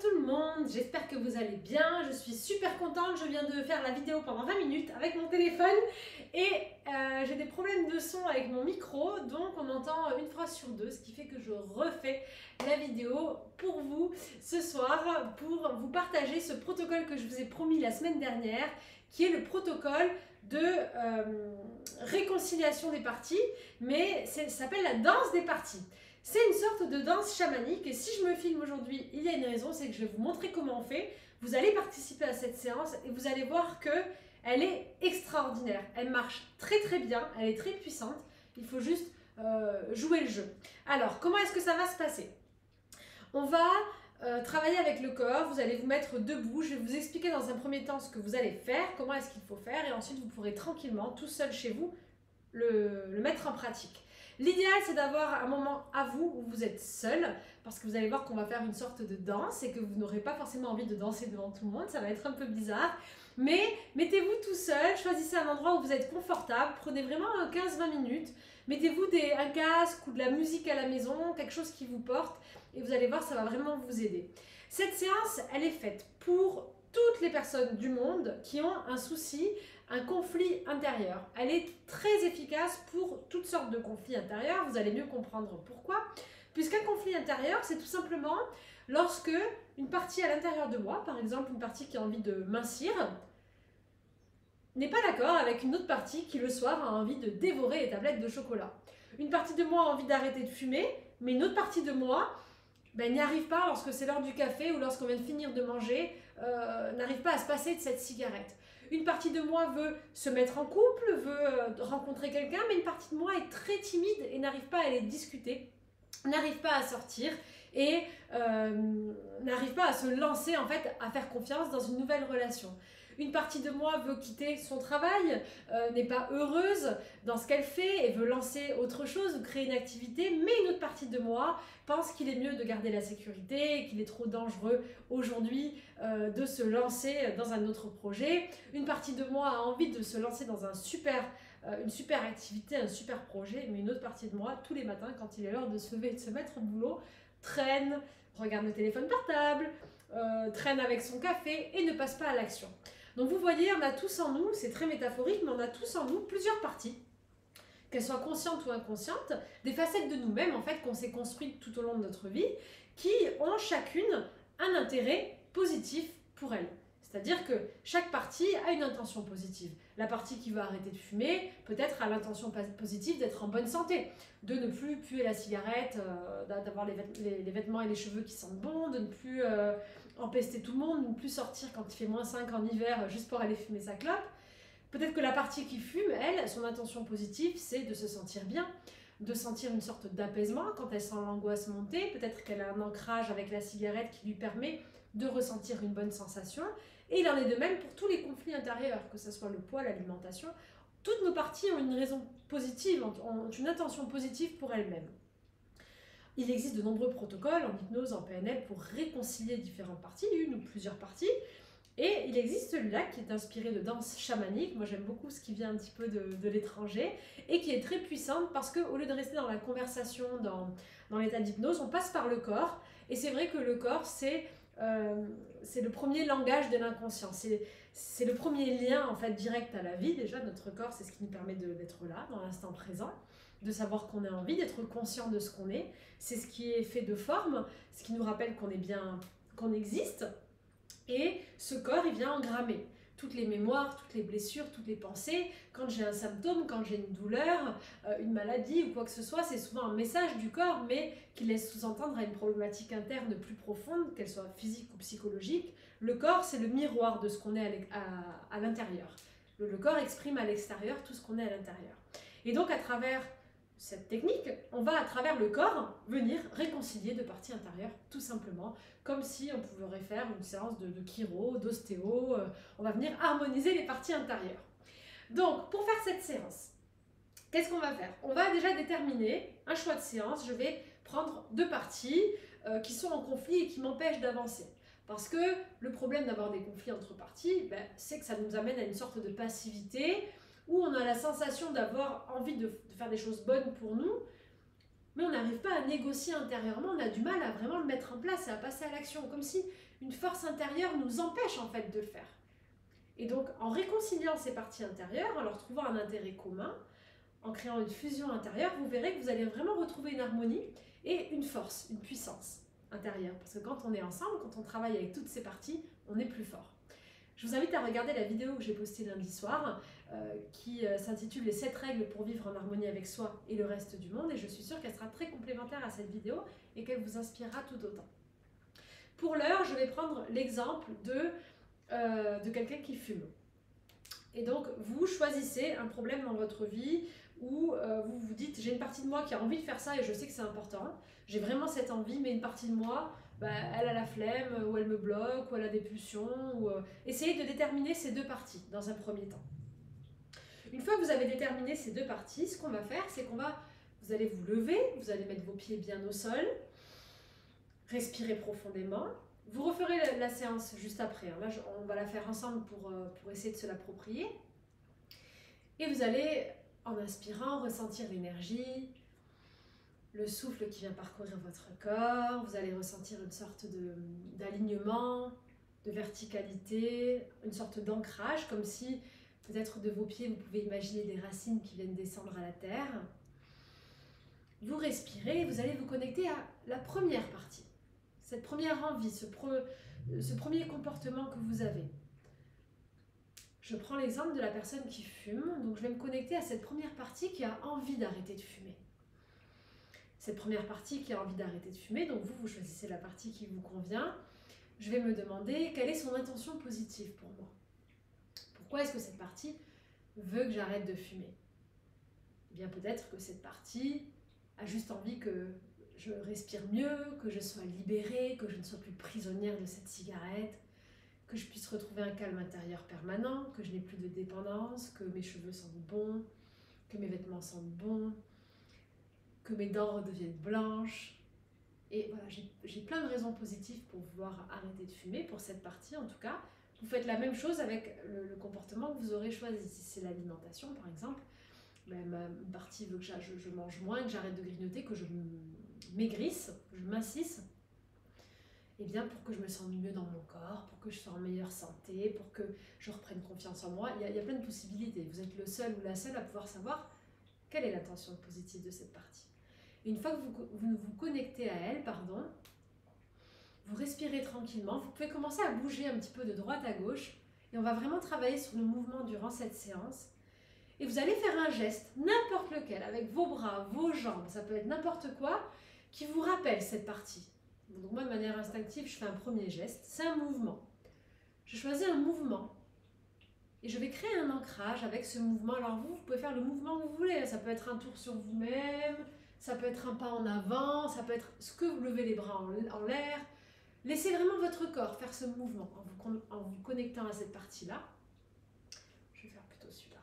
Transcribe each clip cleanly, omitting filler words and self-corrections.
tout le monde, j'espère que vous allez bien, je suis super contente, je viens de faire la vidéo pendant 20 minutes avec mon téléphone et j'ai des problèmes de son avec mon micro, donc on entend une phrase sur deux, ce qui fait que je refais la vidéo pour vous ce soir pour vous partager ce protocole que je vous ai promis la semaine dernière, qui est le protocole de réconciliation des parties, mais ça s'appelle la danse des parties. C'est une sorte de danse chamanique et si je me filme aujourd'hui, il y a une raison, c'est que je vais vous montrer comment on fait. Vous allez participer à cette séance et vous allez voir qu'elle est extraordinaire. Elle marche très très bien, elle est très puissante, il faut juste jouer le jeu. Alors, comment est-ce que ça va se passer? On va travailler avec le corps, vous allez vous mettre debout, je vais vous expliquer dans un premier temps ce que vous allez faire, comment est-ce qu'il faut faire et ensuite vous pourrez tranquillement, tout seul chez vous, le mettre en pratique. L'idéal, c'est d'avoir un moment à vous où vous êtes seul, parce que vous allez voir qu'on va faire une sorte de danse et que vous n'aurez pas forcément envie de danser devant tout le monde, ça va être un peu bizarre. Mais mettez-vous tout seul, choisissez un endroit où vous êtes confortable, prenez vraiment 15-20 minutes, mettez-vous un casque ou de la musique à la maison, quelque chose qui vous porte et vous allez voir, ça va vraiment vous aider. Cette séance, elle est faite pour toutes les personnes du monde qui ont un souci, un conflit intérieur. Elle est très efficace pour toutes sortes de conflits intérieurs. Vous allez mieux comprendre pourquoi. Puisqu'un conflit intérieur, c'est tout simplement lorsque une partie à l'intérieur de moi, par exemple une partie qui a envie de mincir, n'est pas d'accord avec une autre partie qui le soir a envie de dévorer les tablettes de chocolat. Une partie de moi a envie d'arrêter de fumer, mais une autre partie de moi n'y arrive pas lorsque c'est l'heure du café ou lorsqu'on vient de finir de manger, n'arrive pas à se passer de cette cigarette. Une partie de moi veut se mettre en couple, veut rencontrer quelqu'un, mais une partie de moi est très timide et n'arrive pas à aller discuter, n'arrive pas à sortir et n'arrive pas à se lancer, en fait, à faire confiance dans une nouvelle relation. Une partie de moi veut quitter son travail, n'est pas heureuse dans ce qu'elle fait et veut lancer autre chose ou créer une activité, mais une autre partie de moi pense qu'il est mieux de garder la sécurité, qu'il est trop dangereux aujourd'hui de se lancer dans un autre projet. Une partie de moi a envie de se lancer dans une super activité, un super projet, mais une autre partie de moi, tous les matins, quand il est l'heure de se lever et de se mettre au boulot, traîne, regarde le téléphone portable, traîne avec son café et ne passe pas à l'action. Donc vous voyez, on a tous en nous, c'est très métaphorique, mais on a tous en nous plusieurs parties, qu'elles soient conscientes ou inconscientes, des facettes de nous-mêmes en fait qu'on s'est construites tout au long de notre vie, qui ont chacune un intérêt positif pour elles. C'est-à-dire que chaque partie a une intention positive. La partie qui va arrêter de fumer, peut-être a l'intention positive d'être en bonne santé, de ne plus puer la cigarette, d'avoir les vêtements et les cheveux qui sentent bon, de ne plus empester tout le monde, de ne plus sortir quand il fait -5 en hiver juste pour aller fumer sa clope. Peut-être que la partie qui fume, elle, son intention positive, c'est de se sentir bien, de sentir une sorte d'apaisement quand elle sent l'angoisse monter. Peut-être qu'elle a un ancrage avec la cigarette qui lui permet de ressentir une bonne sensation. Et il en est de même pour tous les conflits intérieurs, que ce soit le poids, l'alimentation. Toutes nos parties ont une raison positive, ont une intention positive pour elles-mêmes. Il existe de nombreux protocoles en hypnose, en PNL, pour réconcilier différentes parties, une ou plusieurs parties. Et il existe celui-là qui est inspiré de danse chamanique. Moi, j'aime beaucoup ce qui vient un petit peu de l'étranger et qui est très puissante parce qu'au lieu de rester dans la conversation, dans l'état d'hypnose, on passe par le corps. Et c'est vrai que le corps, c'est le premier langage de l'inconscient, c'est le premier lien en fait direct à la vie. Déjà notre corps, c'est ce qui nous permet d'être là dans l'instant présent, de savoir qu'on a envie, d'être conscient de ce qu'on est. C'est ce qui est fait de forme, ce qui nous rappelle qu'on est bien, qu'on existe, et ce corps il vient engrammer toutes les mémoires, toutes les blessures, toutes les pensées. Quand j'ai un symptôme, quand j'ai une douleur, une maladie ou quoi que ce soit, c'est souvent un message du corps, mais qui laisse sous-entendre à une problématique interne plus profonde, qu'elle soit physique ou psychologique. Le corps, c'est le miroir de ce qu'on est à l'intérieur. Le corps exprime à l'extérieur tout ce qu'on est à l'intérieur. Et donc, à travers cette technique, on va à travers le corps venir réconcilier deux parties intérieures, tout simplement, comme si on pouvait faire une séance de chiro, d'ostéo. On va venir harmoniser les parties intérieures. Donc, pour faire cette séance, qu'est-ce qu'on va faire? On va déjà déterminer un choix de séance. Je vais prendre deux parties qui sont en conflit et qui m'empêchent d'avancer. Parce que le problème d'avoir des conflits entre parties, c'est que ça nous amène à une sorte de passivité où on a la sensation d'avoir envie de faire des choses bonnes pour nous, mais on n'arrive pas à négocier intérieurement, on a du mal à vraiment le mettre en place et à passer à l'action, comme si une force intérieure nous empêche en fait de le faire. Et donc en réconciliant ces parties intérieures, en leur trouvant un intérêt commun, en créant une fusion intérieure, vous verrez que vous allez vraiment retrouver une harmonie et une force, une puissance intérieure. Parce que quand on est ensemble, quand on travaille avec toutes ces parties, on est plus fort. Je vous invite à regarder la vidéo que j'ai postée lundi soir qui s'intitule « Les 7 règles pour vivre en harmonie avec soi et le reste du monde » et je suis sûre qu'elle sera très complémentaire à cette vidéo et qu'elle vous inspirera tout autant. Pour l'heure, je vais prendre l'exemple de quelqu'un qui fume. Et donc, vous choisissez un problème dans votre vie où vous vous dites « j'ai une partie de moi qui a envie de faire ça et je sais que c'est important, j'ai vraiment cette envie, mais une partie de moi… » elle a la flemme, ou elle me bloque, ou elle a des pulsions. Essayez de déterminer ces deux parties dans un premier temps. Une fois que vous avez déterminé ces deux parties, ce qu'on va faire, c'est qu'on va... Vous allez vous lever, vous allez mettre vos pieds bien au sol, respirer profondément. Vous referez la séance juste après. Là, on va la faire ensemble pour essayer de se l'approprier. Et vous allez, en inspirant, ressentir l'énergie, le souffle qui vient parcourir votre corps, vous allez ressentir une sorte d'alignement, de verticalité, une sorte d'ancrage, comme si peut-être de vos pieds, vous pouvez imaginer des racines qui viennent descendre à la terre. Vous respirez, vous allez vous connecter à la première partie, cette première envie, ce premier comportement que vous avez. Je prends l'exemple de la personne qui fume, donc je vais me connecter à cette première partie qui a envie d'arrêter de fumer. Cette première partie qui a envie d'arrêter de fumer, donc vous choisissez la partie qui vous convient. Je vais me demander quelle est son intention positive pour moi. Pourquoi est-ce que cette partie veut que j'arrête de fumer? Eh bien peut-être que cette partie a juste envie que je respire mieux, que je sois libérée, que je ne sois plus prisonnière de cette cigarette, que je puisse retrouver un calme intérieur permanent, que je n'ai plus de dépendance, que mes cheveux sentent bons, que mes vêtements sentent bons, que mes dents redeviennent blanches. Et voilà, j'ai plein de raisons positives pour vouloir arrêter de fumer, pour cette partie en tout cas. Vous faites la même chose avec le comportement que vous aurez choisi. Si c'est l'alimentation par exemple, ma partie veut que je mange moins, que j'arrête de grignoter, que je maigrisse, que je mincisse. Et bien pour que je me sente mieux dans mon corps, pour que je sois en meilleure santé, pour que je reprenne confiance en moi, il y a plein de possibilités. Vous êtes le seul ou la seule à pouvoir savoir quelle est l'intention positive de cette partie. Une fois que vous connectez à elle, vous respirez tranquillement, vous pouvez commencer à bouger un petit peu de droite à gauche et on va vraiment travailler sur le mouvement durant cette séance. Et vous allez faire un geste, n'importe lequel, avec vos bras, vos jambes, ça peut être n'importe quoi, qui vous rappelle cette partie. Donc moi, de manière instinctive, je fais un premier geste, c'est un mouvement. Je choisis un mouvement. Et je vais créer un ancrage avec ce mouvement. Alors vous pouvez faire le mouvement que vous voulez. Ça peut être un tour sur vous-même, ça peut être un pas en avant, ça peut être ce que vous levez les bras en l'air. Laissez vraiment votre corps faire ce mouvement en vous connectant à cette partie-là. Je vais faire plutôt celui-là.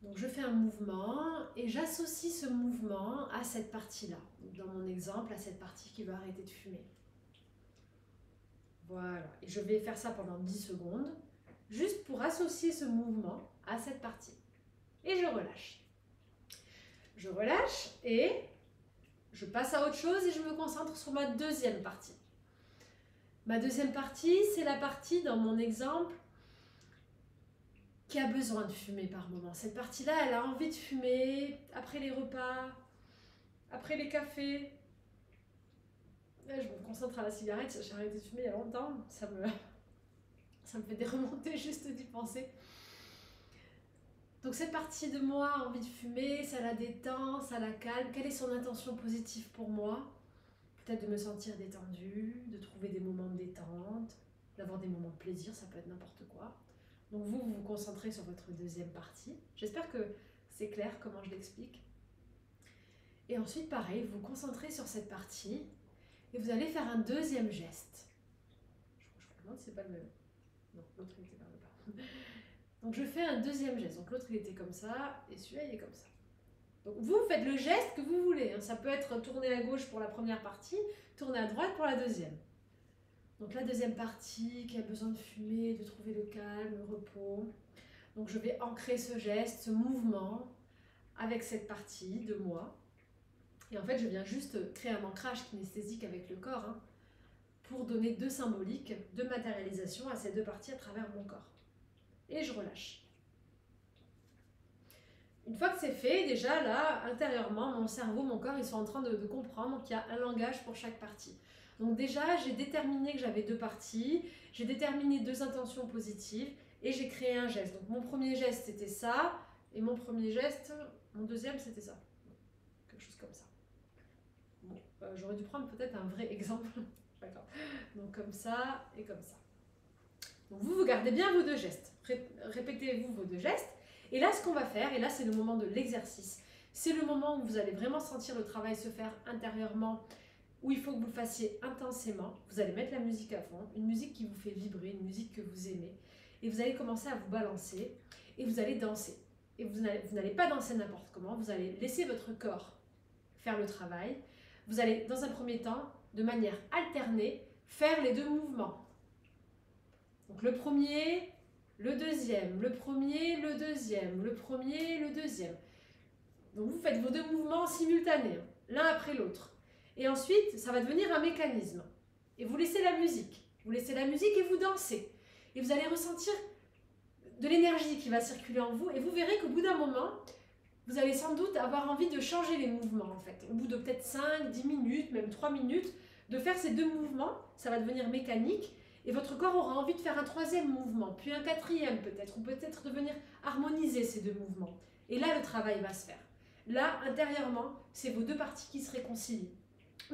Donc je fais un mouvement et j'associe ce mouvement à cette partie-là. Dans mon exemple, à cette partie qui va arrêter de fumer. Voilà, et je vais faire ça pendant 10 secondes, juste pour associer ce mouvement à cette partie. Et je relâche. Je relâche et je passe à autre chose et je me concentre sur ma deuxième partie. Ma deuxième partie, c'est la partie, dans mon exemple, qui a besoin de fumer par moment. Cette partie-là, elle a envie de fumer après les repas, après les cafés. Là, je me concentre à la cigarette, j'ai arrêté de fumer il y a longtemps, ça me fait des remontées juste d'y penser. Donc cette partie de moi a envie de fumer, ça la détend, ça la calme. Quelle est son intention positive pour moi? Peut-être de me sentir détendue, de trouver des moments de détente, d'avoir des moments de plaisir, ça peut être n'importe quoi. Donc vous vous concentrez sur votre deuxième partie. J'espère que c'est clair comment je l'explique. Et ensuite pareil, vous vous concentrez sur cette partie. Et vous allez faire un deuxième geste. Je me demande si c'est pas le même. Non, l'autre il était comme ça. Donc je fais un deuxième geste. Donc l'autre il était comme ça et celui-là il est comme ça. Donc vous faites le geste que vous voulez. Ça peut être tourner à gauche pour la première partie, tourner à droite pour la deuxième. Donc la deuxième partie qui a besoin de fumer, de trouver le calme, le repos. Donc je vais ancrer ce geste, ce mouvement avec cette partie de moi. Et en fait, je viens juste créer un ancrage kinesthésique avec le corps hein, pour donner deux symboliques de matérialisation à ces deux parties à travers mon corps. Et je relâche. Une fois que c'est fait, déjà là, intérieurement, mon cerveau, mon corps, ils sont en train de comprendre qu'il y a un langage pour chaque partie. Donc déjà, j'ai déterminé que j'avais deux parties, j'ai déterminé deux intentions positives et j'ai créé un geste. Donc mon premier geste, c'était ça, et mon deuxième, c'était ça. Quelque chose comme ça. Bon, j'aurais dû prendre peut-être un vrai exemple. D'accord. Donc comme ça et comme ça. Donc vous gardez bien vos deux gestes. Répétez-vous vos deux gestes. Et là, ce qu'on va faire, et là c'est le moment de l'exercice, c'est le moment où vous allez vraiment sentir le travail se faire intérieurement, où il faut que vous le fassiez intensément. Vous allez mettre la musique à fond, une musique qui vous fait vibrer, une musique que vous aimez, et vous allez commencer à vous balancer, et vous allez danser. Et vous n'allez pas danser n'importe comment, vous allez laisser votre corps faire le travail. Vous allez, dans un premier temps, de manière alternée, faire les deux mouvements. Donc le premier... le deuxième, le premier, le deuxième, le premier, le deuxième. Donc vous faites vos deux mouvements simultanés, l'un après l'autre. Et ensuite, ça va devenir un mécanisme. Et vous laissez la musique et vous dansez. Et vous allez ressentir de l'énergie qui va circuler en vous. Et vous verrez qu'au bout d'un moment, vous allez sans doute avoir envie de changer les mouvements en fait. Au bout de peut-être 5, 10 minutes, même 3 minutes, de faire ces deux mouvements, ça va devenir mécanique. Et votre corps aura envie de faire un troisième mouvement, puis un quatrième peut-être, ou peut-être de venir harmoniser ces deux mouvements. Et là, le travail va se faire. Là, intérieurement, c'est vos deux parties qui se réconcilient.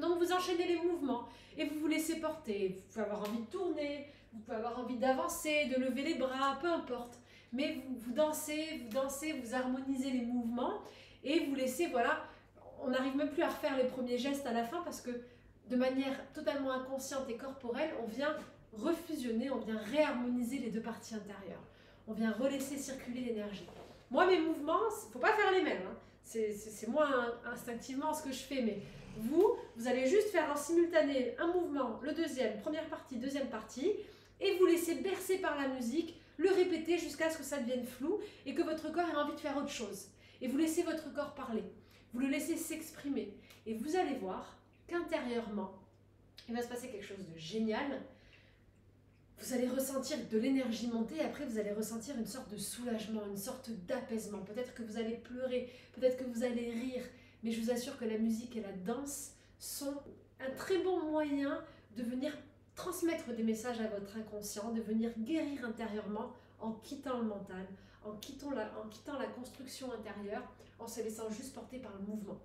Donc vous enchaînez les mouvements et vous vous laissez porter. Vous pouvez avoir envie de tourner, vous pouvez avoir envie d'avancer, de lever les bras, peu importe. Mais vous dansez, vous dansez, vous harmonisez les mouvements et vous laissez, voilà, on n'arrive même plus à refaire les premiers gestes à la fin parce que de manière totalement inconsciente et corporelle, on vient... refusionner, on vient réharmoniser les deux parties intérieures. On vient relaisser circuler l'énergie. Moi, mes mouvements, il ne faut pas faire les mêmes. Hein. C'est moi instinctivement ce que je fais, mais vous allez juste faire en simultané un mouvement, le deuxième, première partie, deuxième partie, et vous laissez bercer par la musique, le répéter jusqu'à ce que ça devienne flou et que votre corps ait envie de faire autre chose. Et vous laissez votre corps parler, vous le laissez s'exprimer. Et vous allez voir qu'intérieurement, il va se passer quelque chose de génial. Vous allez ressentir de l'énergie monter et après vous allez ressentir une sorte de soulagement, une sorte d'apaisement. Peut-être que vous allez pleurer, peut-être que vous allez rire, mais je vous assure que la musique et la danse sont un très bon moyen de venir transmettre des messages à votre inconscient, de venir guérir intérieurement en quittant le mental, en quittant la construction intérieure, en se laissant juste porter par le mouvement.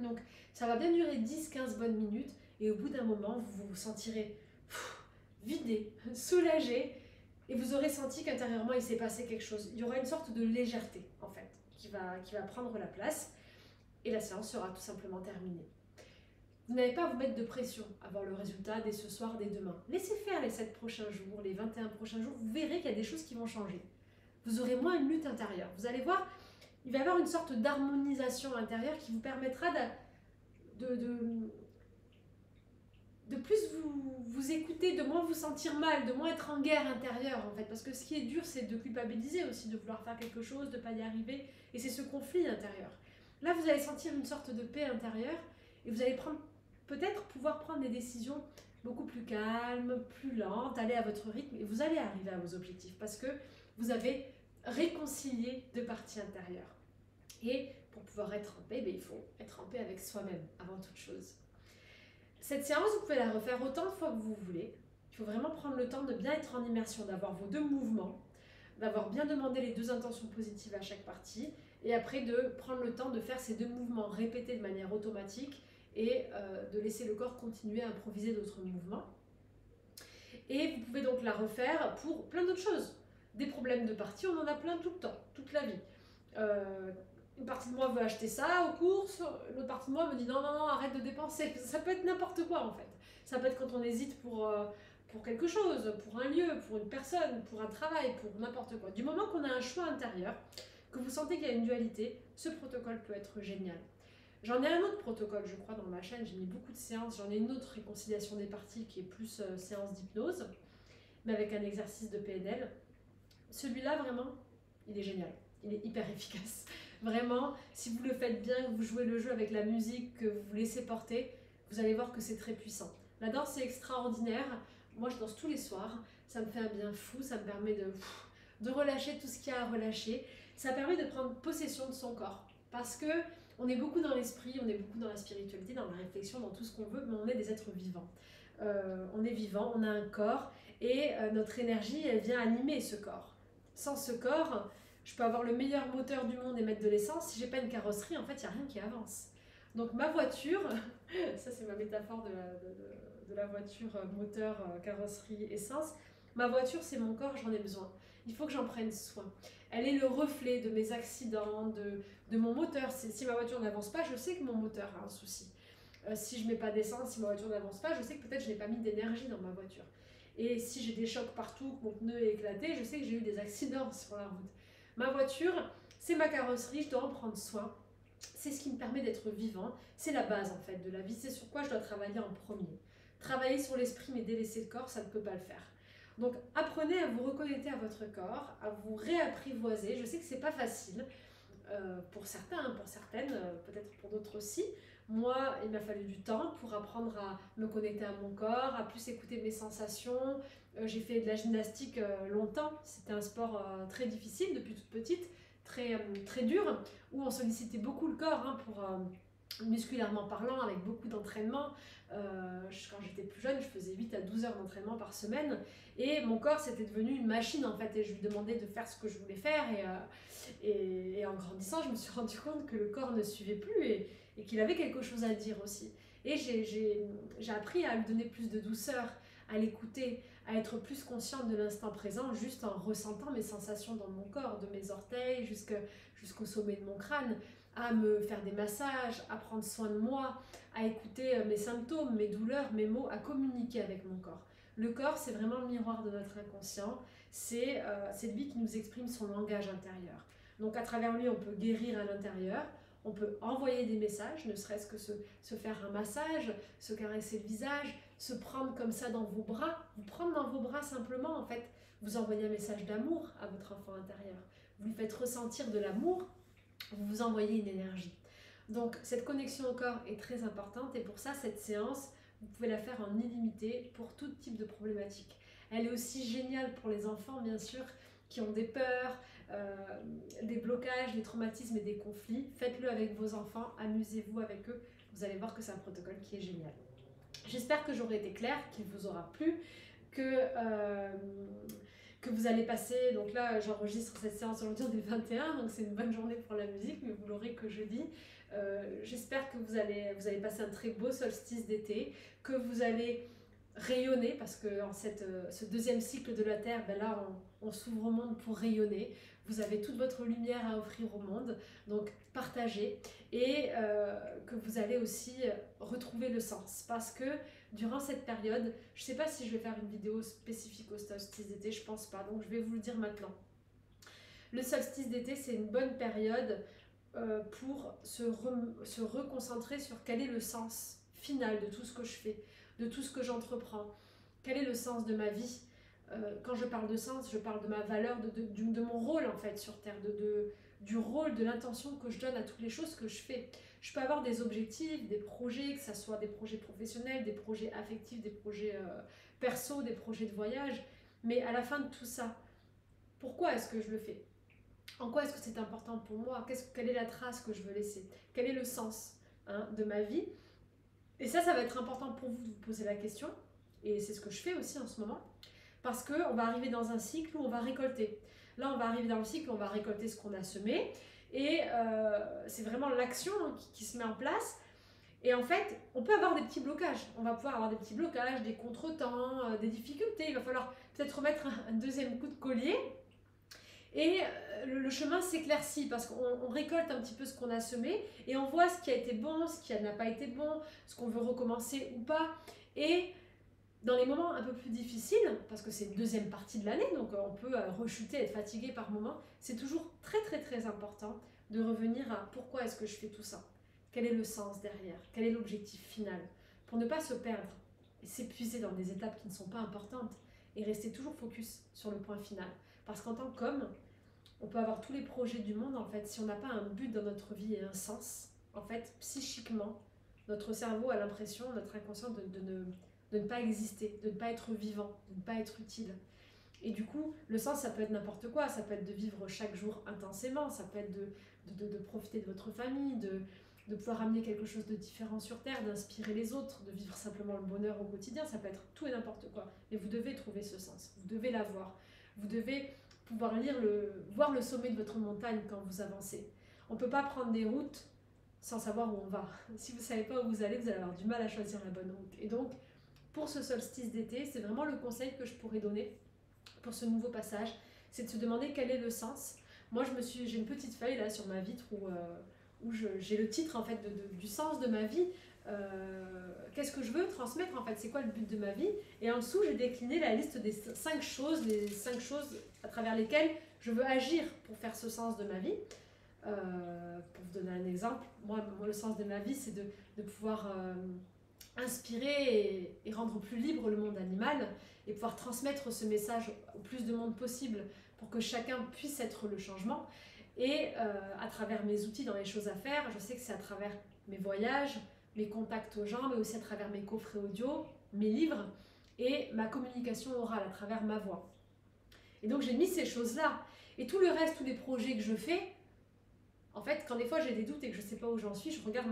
Donc ça va bien durer 10-15 bonnes minutes et au bout d'un moment vous vous sentirez... vidé, soulagé, et vous aurez senti qu'intérieurement il s'est passé quelque chose. Il y aura une sorte de légèreté en fait qui va prendre la place et la séance sera tout simplement terminée. Vous n'avez pas à vous mettre de pression à voir le résultat dès ce soir, dès demain. Laissez faire les 7 prochains jours, les 21 prochains jours, vous verrez qu'il y a des choses qui vont changer. Vous aurez moins une lutte intérieure. Vous allez voir, il va y avoir une sorte d'harmonisation intérieure qui vous permettra de plus vous écouter, de moins vous sentir mal, de moins être en guerre intérieure en fait. Parce que ce qui est dur, c'est de culpabiliser aussi, de vouloir faire quelque chose, de ne pas y arriver. Et c'est ce conflit intérieur. Là, vous allez sentir une sorte de paix intérieure et vous allez peut-être pouvoir prendre des décisions beaucoup plus calmes, plus lentes, aller à votre rythme et vous allez arriver à vos objectifs parce que vous avez réconcilié deux parties intérieures. Et pour pouvoir être en paix, il faut être en paix avec soi-même avant toute chose. Cette séance, vous pouvez la refaire autant de fois que vous voulez. Il faut vraiment prendre le temps de bien être en immersion, d'avoir vos deux mouvements, d'avoir bien demandé les deux intentions positives à chaque partie et après de prendre le temps de faire ces deux mouvements répétés de manière automatique et de laisser le corps continuer à improviser d'autres mouvements. Et vous pouvez donc la refaire pour plein d'autres choses. Des problèmes de partie, on en a plein tout le temps, toute la vie. Une partie de moi veut acheter ça aux courses, l'autre partie de moi me dit non, non, non, arrête de dépenser. Ça peut être n'importe quoi en fait. Ça peut être quand on hésite pour quelque chose, pour un lieu, pour une personne, pour un travail, pour n'importe quoi. Du moment qu'on a un choix intérieur, que vous sentez qu'il y a une dualité, ce protocole peut être génial. J'en ai un autre protocole, je crois, dans ma chaîne, j'ai mis beaucoup de séances. J'en ai une autre réconciliation des parties qui est plus séance d'hypnose, mais avec un exercice de PNL. Celui-là, vraiment, il est génial. Il est hyper efficace. Vraiment, si vous le faites bien, que vous jouez le jeu avec la musique, que vous vous laissez porter, vous allez voir que c'est très puissant. La danse, c'est extraordinaire. Moi, je danse tous les soirs. Ça me fait un bien fou, ça me permet de relâcher tout ce qu'il y a à relâcher. Ça permet de prendre possession de son corps. Parce que on est beaucoup dans l'esprit, on est beaucoup dans la spiritualité, dans la réflexion, dans tout ce qu'on veut, mais on est des êtres vivants. On est vivant, on a un corps et notre énergie, elle vient animer ce corps. Sans ce corps, je peux avoir le meilleur moteur du monde et mettre de l'essence. Si j'ai pas une carrosserie, en fait, il n'y a rien qui avance. Donc ma voiture, ça c'est ma métaphore de la voiture, moteur, carrosserie, essence. Ma voiture, c'est mon corps, j'en ai besoin. Il faut que j'en prenne soin. Elle est le reflet de mes accidents, de mon moteur. Si ma voiture n'avance pas, je sais que mon moteur a un souci. Si je ne mets pas d'essence, si ma voiture n'avance pas, je sais que peut-être je n'ai pas mis d'énergie dans ma voiture. Et si j'ai des chocs partout, que mon pneu est éclaté, je sais que j'ai eu des accidents sur la route. Ma voiture, c'est ma carrosserie, je dois en prendre soin. C'est ce qui me permet d'être vivant. C'est la base en fait de la vie. C'est sur quoi je dois travailler en premier. Travailler sur l'esprit mais délaisser le corps, ça ne peut pas le faire. Donc apprenez à vous reconnecter à votre corps, à vous réapprivoiser. Je sais que c'est pas facile pour certains, pour certaines, peut-être pour d'autres aussi. Moi, il m'a fallu du temps pour apprendre à me connecter à mon corps, à plus écouter mes sensations. J'ai fait de la gymnastique longtemps. C'était un sport très difficile depuis toute petite, très dur, où on sollicitait beaucoup le corps hein, pour... musculairement parlant, avec beaucoup d'entraînement. Quand j'étais plus jeune, je faisais 8 à 12 heures d'entraînement par semaine et mon corps c'était devenu une machine en fait et je lui demandais de faire ce que je voulais faire et en grandissant, je me suis rendu compte que le corps ne suivait plus et qu'il avait quelque chose à dire aussi. Et j'ai appris à lui donner plus de douceur, à l'écouter, à être plus consciente de l'instant présent juste en ressentant mes sensations dans mon corps, de mes orteils jusqu'au sommet de mon crâne, à me faire des massages, à prendre soin de moi, à écouter mes symptômes, mes douleurs, mes maux, à communiquer avec mon corps. Le corps, c'est vraiment le miroir de notre inconscient, c'est lui qui nous exprime son langage intérieur. Donc à travers lui, on peut guérir à l'intérieur, on peut envoyer des messages, ne serait-ce que se faire un massage, se caresser le visage, se prendre comme ça dans vos bras, vous prendre dans vos bras simplement en fait, vous envoyez un message d'amour à votre enfant intérieur, vous lui faites ressentir de l'amour, vous envoyez une énergie. Donc cette connexion au corps est très importante et pour ça cette séance vous pouvez la faire en illimité pour tout type de problématique. Elle est aussi géniale pour les enfants bien sûr qui ont des peurs, des blocages, des traumatismes et des conflits. Faites-le avec vos enfants, amusez-vous avec eux, vous allez voir que c'est un protocole qui est génial. J'espère que j'aurai été claire, qu'il vous aura plu, que vous allez passer, donc là j'enregistre cette séance aujourd'hui, on est 21, donc c'est une bonne journée pour la musique, mais vous l'aurez que jeudi. J'espère que vous allez passer un très beau solstice d'été, que vous allez rayonner, parce que en ce deuxième cycle de la Terre, ben là on s'ouvre au monde pour rayonner. Vous avez toute votre lumière à offrir au monde, donc partagez et que vous allez aussi retrouver le sens. Parce que durant cette période, je ne sais pas si je vais faire une vidéo spécifique au solstice d'été, je ne pense pas, donc je vais vous le dire maintenant. Le solstice d'été, c'est une bonne période pour se reconcentrer sur quel est le sens final de tout ce que je fais, de tout ce que j'entreprends, quel est le sens de ma vie. Quand je parle de sens, je parle de ma valeur, de mon rôle en fait sur Terre, du rôle, de l'intention que je donne à toutes les choses que je fais. Je peux avoir des objectifs, des projets, que ce soit des projets professionnels, des projets affectifs, des projets perso, des projets de voyage, mais à la fin de tout ça, pourquoi est-ce que je le fais? En quoi est-ce que c'est important pour moi? Quelle est la trace que je veux laisser? Quel est le sens hein, de ma vie? Et ça va être important pour vous de vous poser la question, et c'est ce que je fais aussi en ce moment. Parce qu'on va arriver dans un cycle où on va récolter. Là, on va arriver dans le cycle où on va récolter ce qu'on a semé. Et c'est vraiment l'action qui se met en place. Et en fait, on peut avoir des petits blocages. On va pouvoir avoir des petits blocages, des contretemps, des difficultés. Il va falloir peut-être remettre un deuxième coup de collier. Et le chemin s'éclaircit parce qu'on récolte un petit peu ce qu'on a semé. Et on voit ce qui a été bon, ce qui n'a pas été bon, ce qu'on veut recommencer ou pas. Et... dans les moments un peu plus difficiles, parce que c'est une deuxième partie de l'année, donc on peut rechuter, être fatigué par moments, c'est toujours très important de revenir à pourquoi est-ce que je fais tout ça? Quel est le sens derrière? Quel est l'objectif final? Pour ne pas se perdre et s'épuiser dans des étapes qui ne sont pas importantes et rester toujours focus sur le point final. Parce qu'en tant qu'homme, On peut avoir tous les projets du monde, en fait, si on n'a pas un but dans notre vie et un sens, en fait, psychiquement, notre cerveau a l'impression, notre inconscient, de ne pas exister, de ne pas être vivant, de ne pas être utile. Et du coup, le sens, ça peut être n'importe quoi, ça peut être de vivre chaque jour intensément, ça peut être de profiter de votre famille, de pouvoir amener quelque chose de différent sur Terre, d'inspirer les autres, de vivre simplement le bonheur au quotidien, ça peut être tout et n'importe quoi. Mais vous devez trouver ce sens, vous devez l'avoir, vous devez pouvoir voir le sommet de votre montagne quand vous avancez. On ne peut pas prendre des routes sans savoir où on va. Si vous ne savez pas où vous allez avoir du mal à choisir la bonne route. Et donc, pour ce solstice d'été, c'est vraiment le conseil que je pourrais donner pour ce nouveau passage, c'est de se demander quel est le sens. Moi, j'ai une petite feuille là sur ma vitre où j'ai le titre en fait du sens de ma vie. Qu'est-ce que je veux transmettre en fait, c'est quoi le but de ma vie, et en dessous j'ai décliné la liste des 5 choses, les 5 choses à travers lesquelles je veux agir pour faire ce sens de ma vie. Pour vous donner un exemple, moi le sens de ma vie c'est de pouvoir inspirer et rendre plus libre le monde animal et pouvoir transmettre ce message au plus de monde possible pour que chacun puisse être le changement. Et à travers mes outils dans les choses à faire, je sais que c'est à travers mes voyages, mes contacts aux gens, mais aussi à travers mes coffrets audio, mes livres et ma communication orale à travers ma voix. Et donc j'ai mis ces choses-là. Et tout le reste, tous les projets que je fais, en fait, quand des fois j'ai des doutes et que je ne sais pas où j'en suis, je regarde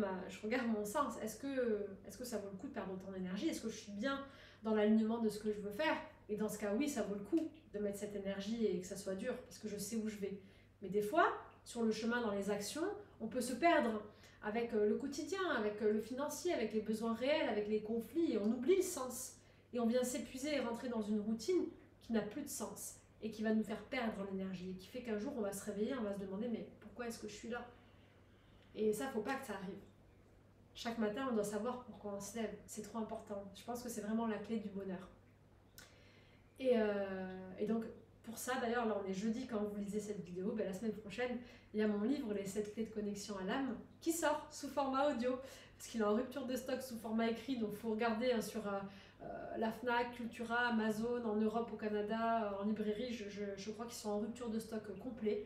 mon sens. Est-ce que ça vaut le coup de perdre autant d'énergie? Est-ce que je suis bien dans l'alignement de ce que je veux faire? Et dans ce cas, oui, ça vaut le coup de mettre cette énergie et que ça soit dur, parce que je sais où je vais. Mais des fois, sur le chemin, dans les actions, on peut se perdre avec le quotidien, avec le financier, avec les besoins réels, avec les conflits, et on oublie le sens. Et on vient s'épuiser et rentrer dans une routine qui n'a plus de sens et qui va nous faire perdre l'énergie et qui fait qu'un jour on va se réveiller, on va se demander mais pourquoi est-ce que je suis là? Et ça, faut pas que ça arrive. Chaque matin, on doit savoir pourquoi on se lève. C'est trop important. Je pense que c'est vraiment la clé du bonheur. Et donc, pour ça, d'ailleurs, là on est jeudi quand vous lisez cette vidéo, ben, la semaine prochaine, il y a mon livre, Les 7 clés de connexion à l'âme, qui sort sous format audio, parce qu'il est en rupture de stock sous format écrit, donc il faut regarder hein, sur la FNAC, Cultura, Amazon, en Europe, au Canada, en librairie, je crois qu'ils sont en rupture de stock complet.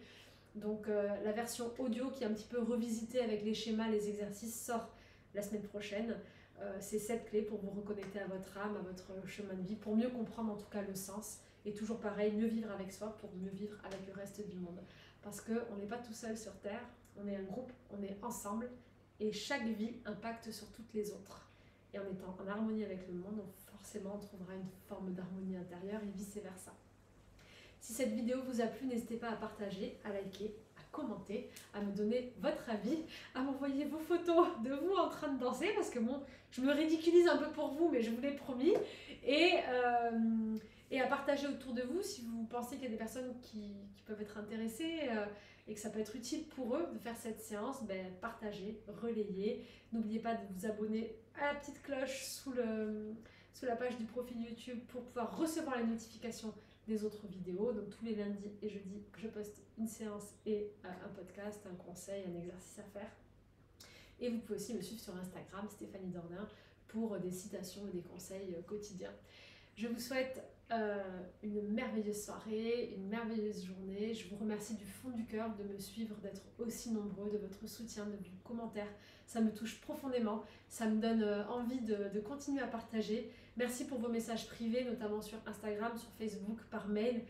Donc la version audio qui est un petit peu revisitée avec les schémas, les exercices, sort la semaine prochaine. C'est 7 clés pour vous reconnecter à votre âme, à votre chemin de vie, pour mieux comprendre en tout cas le sens. Et toujours pareil, mieux vivre avec soi pour mieux vivre avec le reste du monde. Parce qu'on n'est pas tout seul sur Terre, on est un groupe, on est ensemble, et chaque vie impacte sur toutes les autres. Et en étant en harmonie avec le monde, forcément on trouvera une forme d'harmonie intérieure et vice-versa. Si cette vidéo vous a plu, n'hésitez pas à partager, à liker, à commenter, à me donner votre avis, à m'envoyer vos photos de vous en train de danser, parce que bon, je me ridiculise un peu pour vous, mais je vous l'ai promis. Et à partager autour de vous si vous pensez qu'il y a des personnes qui peuvent être intéressées et que ça peut être utile pour eux de faire cette séance, ben, partagez, relayez. N'oubliez pas de vous abonner à la petite cloche sous la page du profil YouTube pour pouvoir recevoir les notifications des autres vidéos. Donc tous les lundis et jeudis, je poste une séance et un podcast, un conseil, un exercice à faire. Et vous pouvez aussi me suivre sur Instagram, Stéphanie Dordain, pour des citations et des conseils quotidiens. Je vous souhaite une merveilleuse soirée, une merveilleuse journée. Je vous remercie du fond du cœur de me suivre, d'être aussi nombreux, de votre soutien, de vos commentaires. Ça me touche profondément, ça me donne envie de continuer à partager. Merci pour vos messages privés, notamment sur Instagram, sur Facebook, par mail.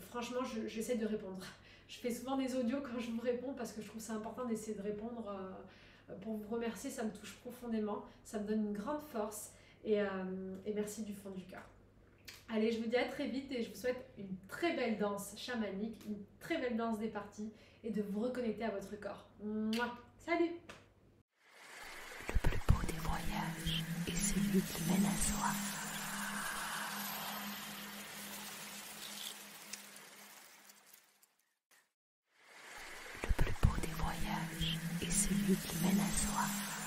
Franchement, j'essaie de répondre. Je fais souvent des audios quand je vous réponds parce que je trouve ça important d'essayer de répondre pour vous remercier. Ça me touche profondément, ça me donne une grande force et merci du fond du cœur. Allez, je vous dis à très vite et je vous souhaite une très belle danse chamanique, une très belle danse des parties et de vous reconnecter à votre corps. Mouah. Salut! Le plus beau des voyages est celui qui mène à soi. Le plus beau des voyages est celui qui mène à soi.